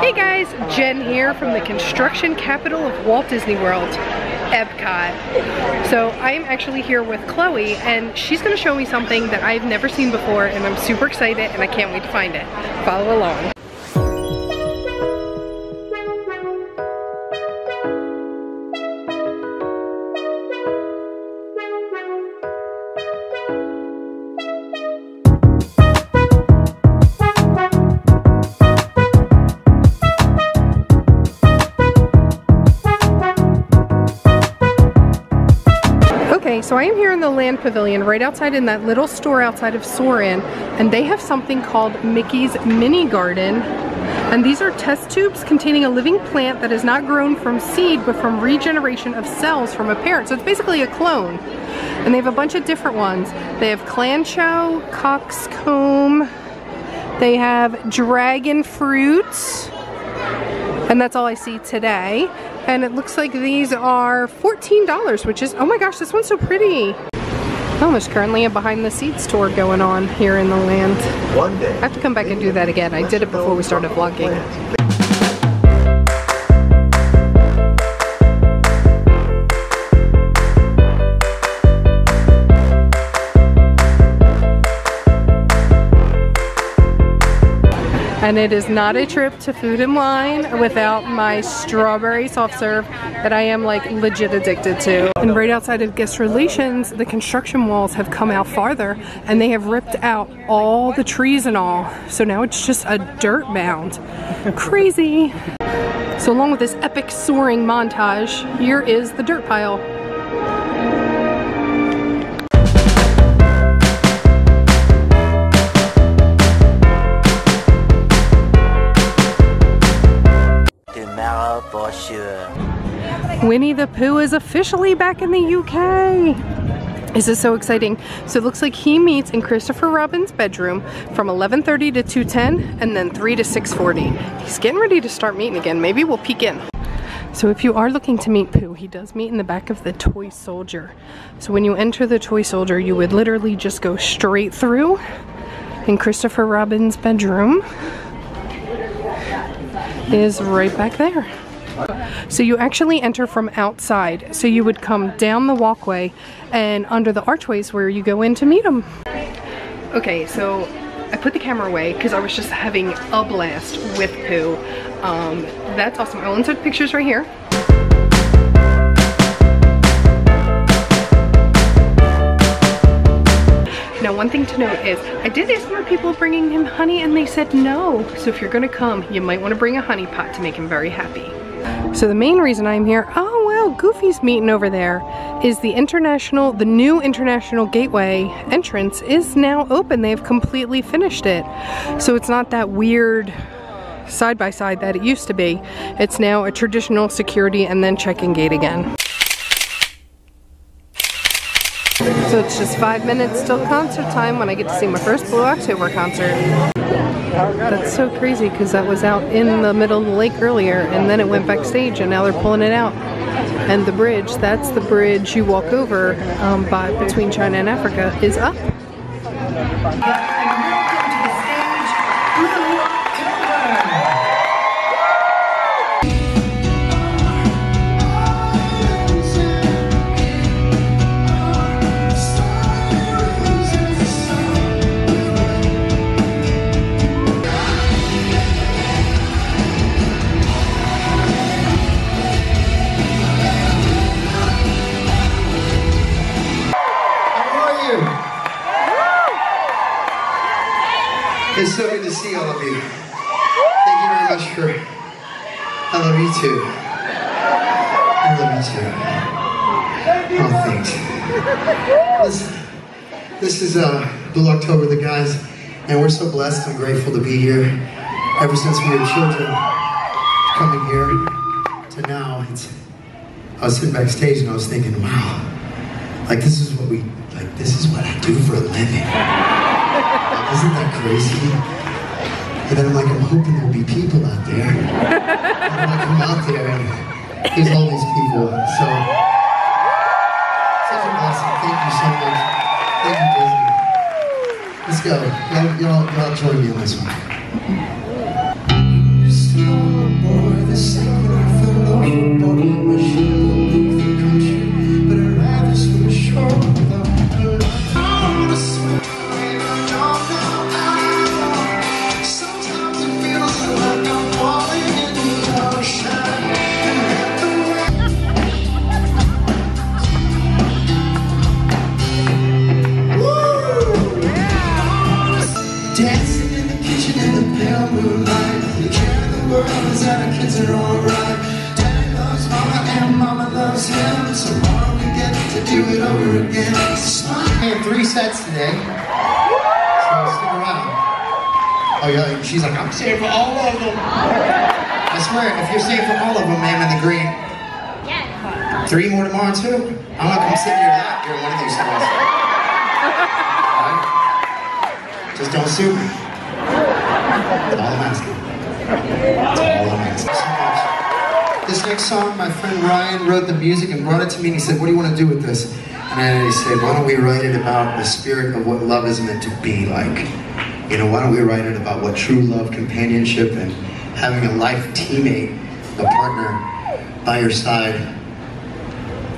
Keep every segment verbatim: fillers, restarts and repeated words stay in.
Hey guys, Jen here from the construction capital of Walt Disney World, Epcot. So I'm actually here with Chloe and she's going to show me something that I've never seen before and I'm super excited and I can't wait to find it. Follow along. So I am here in the Land Pavilion right outside in that little store outside of Soarin', and they have something called Mickey's Mini Garden. And these are test tubes containing a living plant that is not grown from seed but from regeneration of cells from a parent. So it's basically a clone. And they have a bunch of different ones. They have Clancho, Coxcomb, they have dragon fruit, and that's all I see today. And it looks like these are fourteen dollars, which is, oh my gosh, this one's so pretty. Oh, there's currently a behind the scenes tour going on here in the land. One day, I have to come back and do that again. I did it before we started vlogging. And it is not a trip to Food and Wine without my strawberry soft serve that I am like legit addicted to. And right outside of Guest Relations, the construction walls have come out farther and they have ripped out all the trees and all. So now it's just a dirt mound. Crazy. So along with this epic soaring montage, here is the dirt pile. For sure. Winnie the Pooh is officially back in the U K. This is so exciting. So it looks like he meets in Christopher Robin's bedroom from eleven thirty to two ten and then three to six forty. He's getting ready to start meeting again. Maybe we'll peek in. So if you are looking to meet Pooh, he does meet in the back of the Toy Soldier. So when you enter the Toy Soldier, you would literally just go straight through in Christopher Robin's bedroom. Is right back there. So you actually enter from outside. So you would come down the walkway and under the archways where you go in to meet them. Okay, so I put the camera away because I was just having a blast with Pooh. Um, that's awesome. I'll insert pictures right here. Now one thing to note is, I did ask more people bringing him honey and they said no. So if you're gonna come, you might wanna bring a honey pot to make him very happy. So the main reason I'm here, oh wow, Goofy's meeting over there, is the international, the new International Gateway entrance is now open. They've completely finished it. So it's not that weird side by side that it used to be. It's now a traditional security and then check-in gate again. So it's just five minutes till concert time when I get to see my first Blue October concert. That's so crazy because that was out in the middle of the lake earlier and then it went backstage and now they're pulling it out. And the bridge, that's the bridge you walk over um, by, between China and Africa, is up. It's so good to see all of you. Thank you very much for... I love you too. I love you too. Oh, thanks. This, this is uh, Blue October, the guys, and we're so blessed and grateful to be here. Ever since we were children, coming here to now, it's, I was sitting backstage and I was thinking, wow, like this is what we, like this is what I do for a living. Isn't that crazy? And then I'm like, I'm hoping there'll be people out there. And I'm like, I'm out there and there's all these people. So, such a blessing. Thank you so much. Thank you, Disney. Let's go. Y'all join me on this one. things are alright. Daddy loves mama and mama loves him. Tomorrow we get to do it over again. I have three sets today, so stick around. Oh yeah, she's like, I'm staying for all of them. I swear, if you're staying for all of them, ma'am, in the green. Yeah. Three more tomorrow too. I'm not gonna sit in your lap during one of these ones. Right? Just don't sue me. That's all I'm asking. That's all I'm asking. So much. This next song, my friend Ryan wrote the music and brought it to me, and he said, "What do you want to do with this?" And I said, "Why don't we write it about the spirit of what love is meant to be like? You know, why don't we write it about what true love, companionship, and having a life teammate, a partner by your side,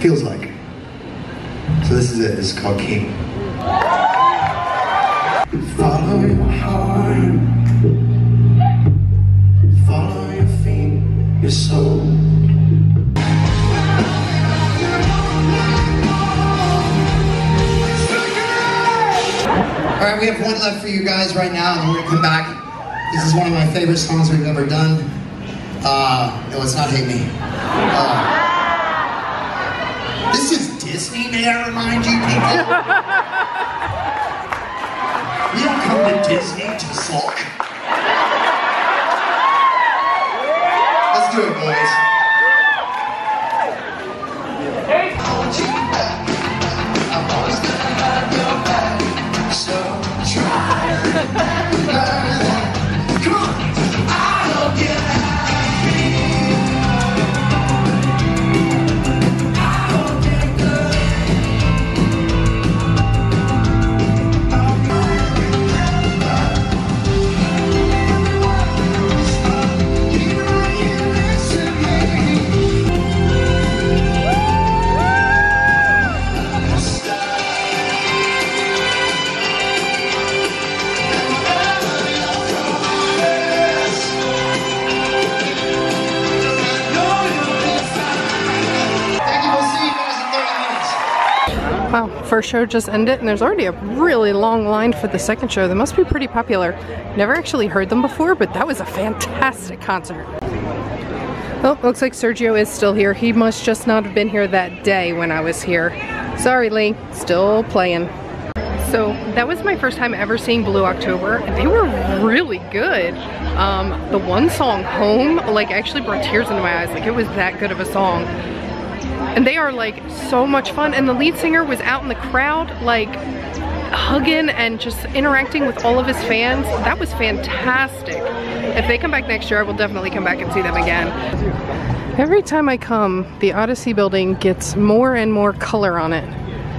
feels like?" So this is it. It's called King. Follow your heart. Follow your feet, your soul. Alright, we have one left for you guys right now, and we're gonna come back. This is one of my favorite songs we've ever done. Uh, no, it's not Hate Me. Uh, this is Disney, may I remind you people? We don't come to Disney to sulk. Let's do it, boys. First show just ended, and there's already a really long line for the second show. They must be pretty popular. Never actually heard them before, but that was a fantastic concert. Oh, looks like Sergio is still here. He must just not have been here that day when I was here. Sorry, Lee. Still playing. So that was my first time ever seeing Blue October, and they were really good. Um, the one song, Home, like actually brought tears into my eyes. Like it was that good of a song. And they are like so much fun, and the lead singer was out in the crowd like hugging and just interacting with all of his fans. That was fantastic. If they come back next year, I will definitely come back and see them again. Every time I come, the Odyssey building gets more and more color on it.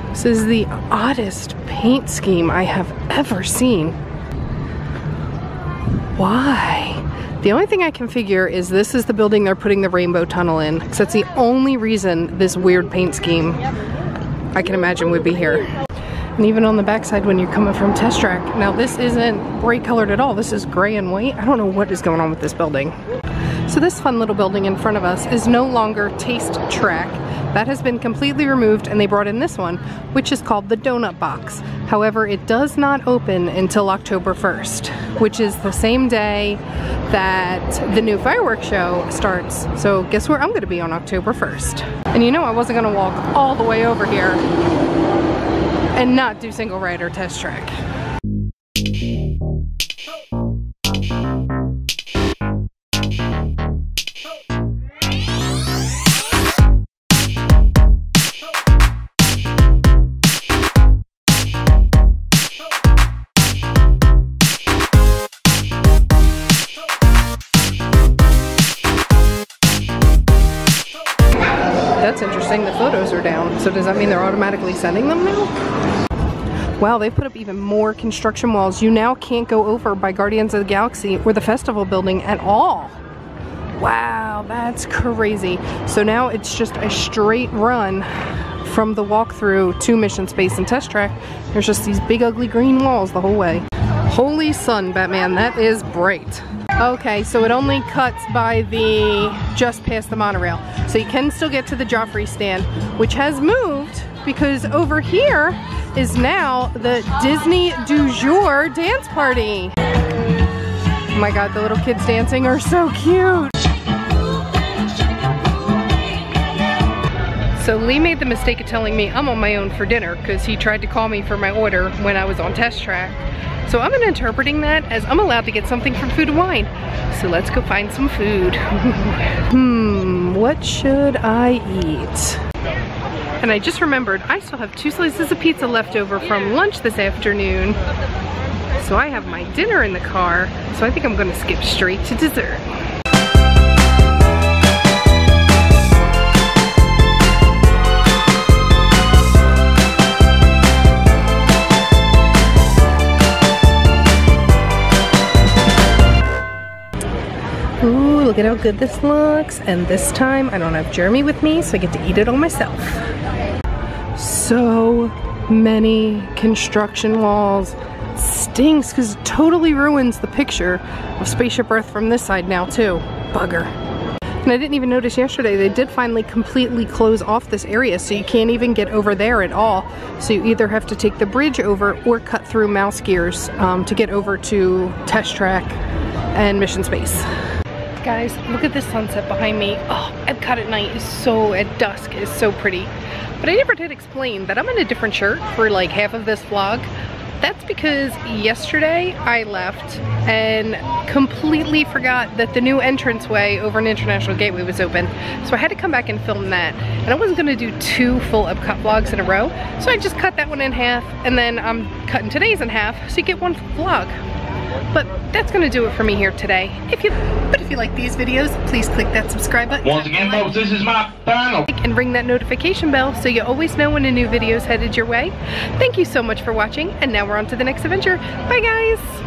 This is the oddest paint scheme I have ever seen. Why? The only thing I can figure is this is the building they're putting the rainbow tunnel in, because that's the only reason this weird paint scheme I can imagine would be here. And even on the backside when you're coming from Test Track. Now this isn't bright colored at all, this is gray and white. I don't know what is going on with this building. So this fun little building in front of us is no longer Taste Track. That has been completely removed, and they brought in this one, which is called the Donut Box. However, it does not open until October first, which is the same day that the new fireworks show starts. So guess where I'm gonna be on October first. And you know I wasn't gonna walk all the way over here and not do single rider Test Track. The photos are down, so does that mean they're automatically sending them now? Wow, they put up even more construction walls. You now can't go over by Guardians of the Galaxy or the festival building at all. Wow, that's crazy. So now it's just a straight run from the walkthrough to Mission Space and Test Track. There's just these big ugly green walls the whole way. Holy sun, Batman, that is bright. Okay, so it only cuts by the, just past the monorail. So you can still get to the Joffrey stand, which has moved because over here is now the Disney Du Jour dance party. Oh my God, the little kids dancing are so cute. So Lee made the mistake of telling me I'm on my own for dinner because he tried to call me for my order when I was on Test Track. So I'm interpreting that as I'm allowed to get something from Food and Wine. So let's go find some food. Hmm, what should I eat? And I just remembered I still have two slices of pizza left over from lunch this afternoon. So I have my dinner in the car, so I think I'm gonna skip straight to dessert. Ooh, look at how good this looks. And this time I don't have Jeremy with me, so I get to eat it all myself. So many construction walls. Stinks because it totally ruins the picture of Spaceship Earth from this side now too. Bugger. And I didn't even notice yesterday, they did finally completely close off this area, so you can't even get over there at all. So you either have to take the bridge over or cut through Mouse Gears um, to get over to Test Track and Mission Space. Guys, look at this sunset behind me. Oh, Epcot at night is so, at dusk is so pretty. But I never did explain that I'm in a different shirt for like half of this vlog. That's because yesterday I left and completely forgot that the new entranceway over in International Gateway was open. So I had to come back and film that. And I wasn't gonna do two full Epcot vlogs in a row. So I just cut that one in half, and then I'm cutting today's in half so you get one vlog. But that's gonna do it for me here today. If you, but if you like these videos, please click that subscribe button. Once again, folks, this is my final. And ring that notification bell so you always know when a new video is headed your way. Thank you so much for watching, and now we're on to the next adventure. Bye, guys.